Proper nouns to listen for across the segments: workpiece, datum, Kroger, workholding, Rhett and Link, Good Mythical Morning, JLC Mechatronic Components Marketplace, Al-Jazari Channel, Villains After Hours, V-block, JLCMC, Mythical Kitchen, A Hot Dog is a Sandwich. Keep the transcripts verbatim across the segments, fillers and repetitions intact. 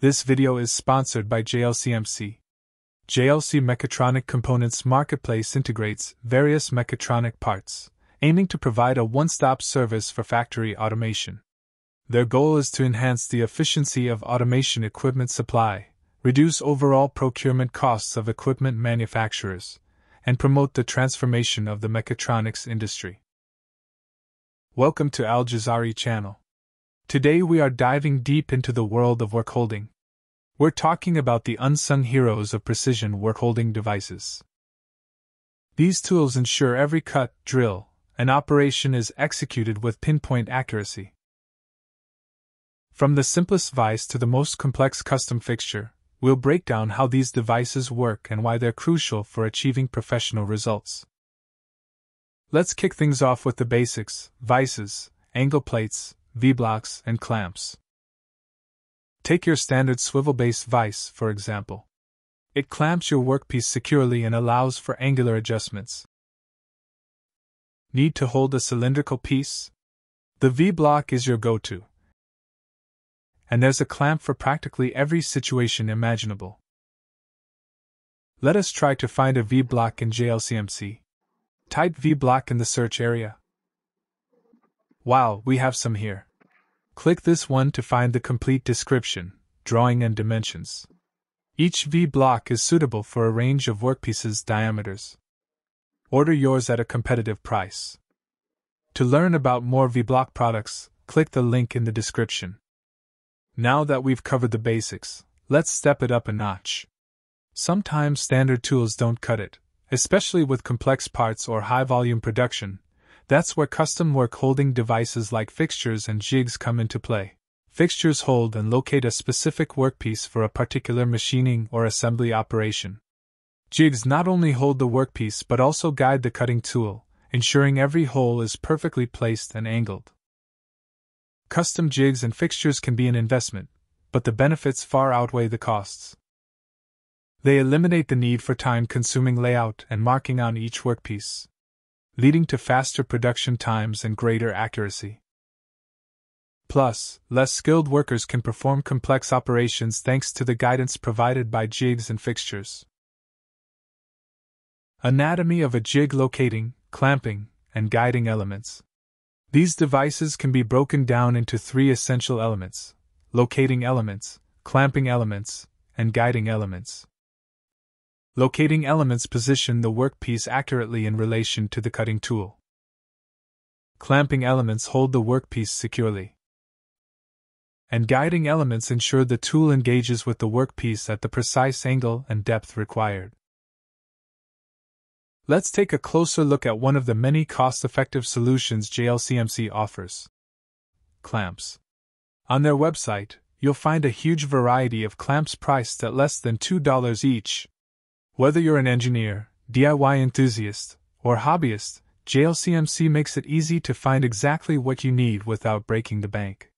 This video is sponsored by J L C M C. J L C Mechatronic Components Marketplace integrates various mechatronic parts, aiming to provide a one-stop service for factory automation. Their goal is to enhance the efficiency of automation equipment supply, reduce overall procurement costs of equipment manufacturers, and promote the transformation of the mechatronics industry. Welcome to Al-Jazari Channel. Today we are diving deep into the world of workholding. We're talking about the unsung heroes of precision workholding devices. These tools ensure every cut, drill, and operation is executed with pinpoint accuracy. From the simplest vise to the most complex custom fixture, we'll break down how these devices work and why they're crucial for achieving professional results. Let's kick things off with the basics: vises, angle plates, V-blocks, and clamps. Take your standard swivel base vise, for example. It clamps your workpiece securely and allows for angular adjustments. Need to hold a cylindrical piece? The V-block is your go-to. And there's a clamp for practically every situation imaginable. Let us try to find a V-block in J L C M C. Type V-block in the search area. Wow, we have some here. Click this one to find the complete description, drawing, and dimensions. Each V-block is suitable for a range of workpieces diameters. Order yours at a competitive price. To learn about more V-block products, click the link in the description. Now that we've covered the basics, let's step it up a notch. Sometimes standard tools don't cut it, especially with complex parts or high-volume production. That's where custom workholding devices like fixtures and jigs come into play. Fixtures hold and locate a specific workpiece for a particular machining or assembly operation. Jigs not only hold the workpiece but also guide the cutting tool, ensuring every hole is perfectly placed and angled. Custom jigs and fixtures can be an investment, but the benefits far outweigh the costs. They eliminate the need for time-consuming layout and marking on each workpiece, leading to faster production times and greater accuracy. Plus, less skilled workers can perform complex operations thanks to the guidance provided by jigs and fixtures. Anatomy of a jig: locating, clamping, and guiding elements. These devices can be broken down into three essential elements: locating elements, clamping elements, and guiding elements. Locating elements position the workpiece accurately in relation to the cutting tool. Clamping elements hold the workpiece securely. And guiding elements ensure the tool engages with the workpiece at the precise angle and depth required. Let's take a closer look at one of the many cost-effective solutions J L C M C offers: clamps. On their website, you'll find a huge variety of clamps priced at less than two dollars each. Whether you're an engineer, D I Y enthusiast, or hobbyist, J L C M C makes it easy to find exactly what you need without breaking the bank.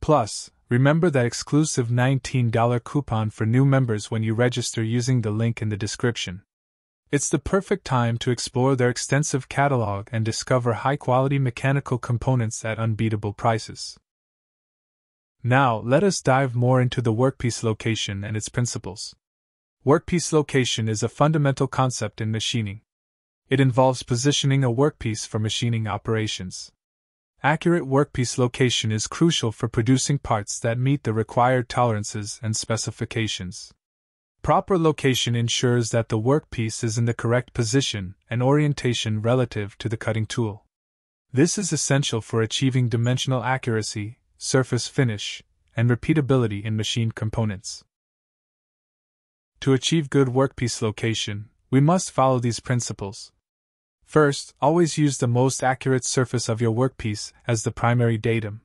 Plus, remember that exclusive nineteen dollar coupon for new members when you register using the link in the description. It's the perfect time to explore their extensive catalog and discover high-quality mechanical components at unbeatable prices. Now, let us dive more into the workpiece location and its principles. Workpiece location is a fundamental concept in machining. It involves positioning a workpiece for machining operations. Accurate workpiece location is crucial for producing parts that meet the required tolerances and specifications. Proper location ensures that the workpiece is in the correct position and orientation relative to the cutting tool. This is essential for achieving dimensional accuracy, surface finish, and repeatability in machined components. To achieve good workpiece location, we must follow these principles. First, always use the most accurate surface of your workpiece as the primary datum.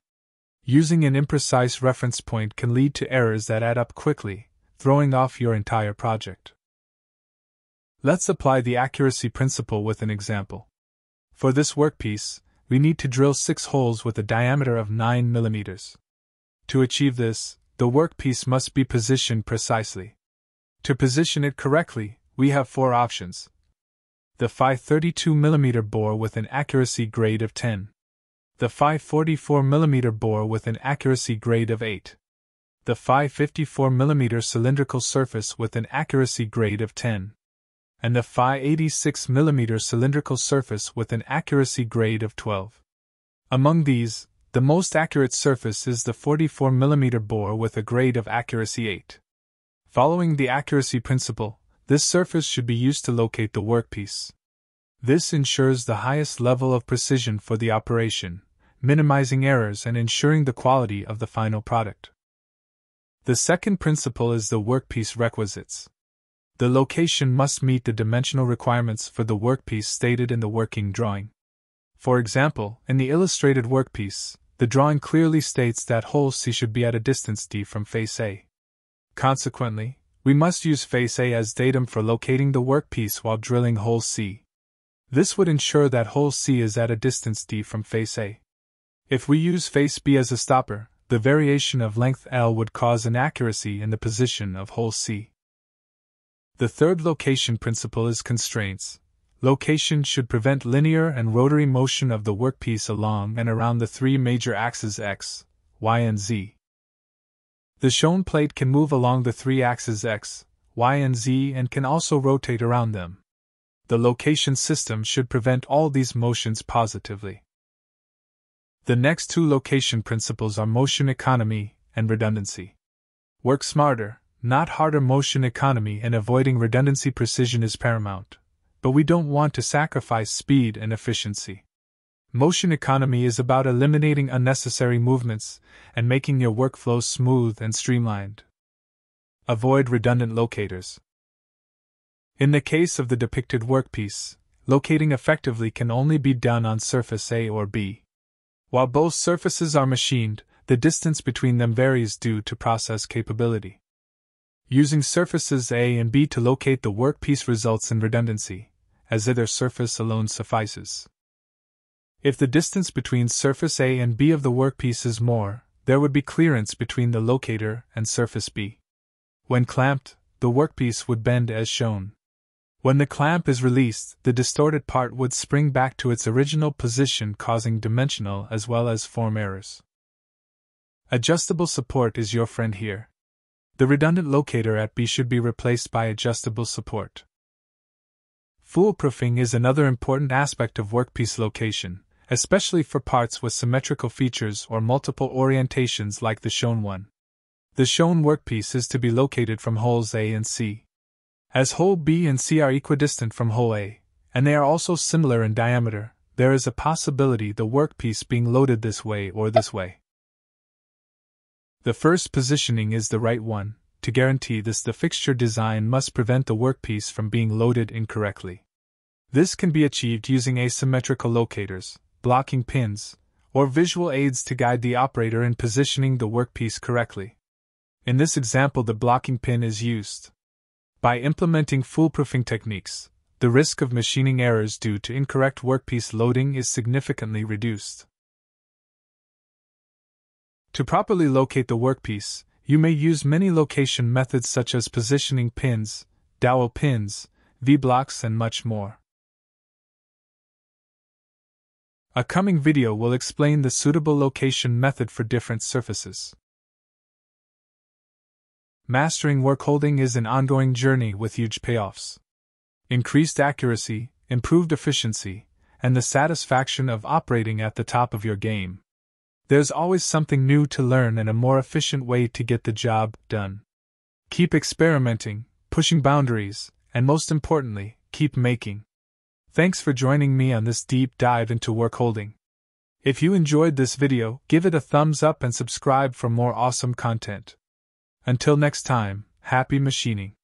Using an imprecise reference point can lead to errors that add up quickly, throwing off your entire project. Let's apply the accuracy principle with an example. For this workpiece, we need to drill six holes with a diameter of nine millimeters. To achieve this, the workpiece must be positioned precisely. To position it correctly, we have four options. The five thirty-two millimeter bore with an accuracy grade of ten. The five forty-four millimeter bore with an accuracy grade of eight. the five hundred fifty-four millimeter cylindrical surface with an accuracy grade of ten, and the five hundred eighty-six millimeter cylindrical surface with an accuracy grade of twelve. Among these, the most accurate surface is the forty-four millimeter bore with a grade of accuracy eight. Following the accuracy principle, this surface should be used to locate the workpiece. This ensures the highest level of precision for the operation, minimizing errors and ensuring the quality of the final product. The second principle is the workpiece requisites. The location must meet the dimensional requirements for the workpiece stated in the working drawing. For example, in the illustrated workpiece, the drawing clearly states that hole C should be at a distance d from face A. Consequently, we must use face A as datum for locating the workpiece while drilling hole C. This would ensure that hole C is at a distance d from face A. If we use face B as a stopper, the variation of length L would cause inaccuracy in the position of hole C. The third location principle is constraints. Location should prevent linear and rotary motion of the workpiece along and around the three major axes x, y, and z. The shown plate can move along the three axes x, y, and z and can also rotate around them. The location system should prevent all these motions positively. The next two location principles are motion economy and redundancy. Work smarter, not harder. Motion economy and avoiding redundancy precision is paramount, but we don't want to sacrifice speed and efficiency. Motion economy is about eliminating unnecessary movements and making your workflow smooth and streamlined. Avoid redundant locators. In the case of the depicted workpiece, locating effectively can only be done on surface A or B. While both surfaces are machined, the distance between them varies due to process capability. Using surfaces A and B to locate the workpiece results in redundancy, as either surface alone suffices. If the distance between surface A and B of the workpiece is more, there would be clearance between the locator and surface B. When clamped, the workpiece would bend as shown. When the clamp is released, the distorted part would spring back to its original position, causing dimensional as well as form errors. Adjustable support is your friend here. The redundant locator at B should be replaced by adjustable support. Foolproofing is another important aspect of workpiece location, especially for parts with symmetrical features or multiple orientations like the shown one. The shown workpiece is to be located from holes A and C. As hole B and C are equidistant from hole A, and they are also similar in diameter, there is a possibility the workpiece being loaded this way or this way. The first positioning is the right one. To guarantee this, the fixture design must prevent the workpiece from being loaded incorrectly. This can be achieved using asymmetrical locators, blocking pins, or visual aids to guide the operator in positioning the workpiece correctly. In this example, the blocking pin is used. By implementing foolproofing techniques, the risk of machining errors due to incorrect workpiece loading is significantly reduced. To properly locate the workpiece, you may use many location methods such as positioning pins, dowel pins, V-blocks, and much more. A coming video will explain the suitable location method for different surfaces. Mastering workholding is an ongoing journey with huge payoffs. Increased accuracy, improved efficiency, and the satisfaction of operating at the top of your game. There's always something new to learn and a more efficient way to get the job done. Keep experimenting, pushing boundaries, and most importantly, keep making. Thanks for joining me on this deep dive into workholding. If you enjoyed this video, give it a thumbs up and subscribe for more awesome content. Until next time, happy machining.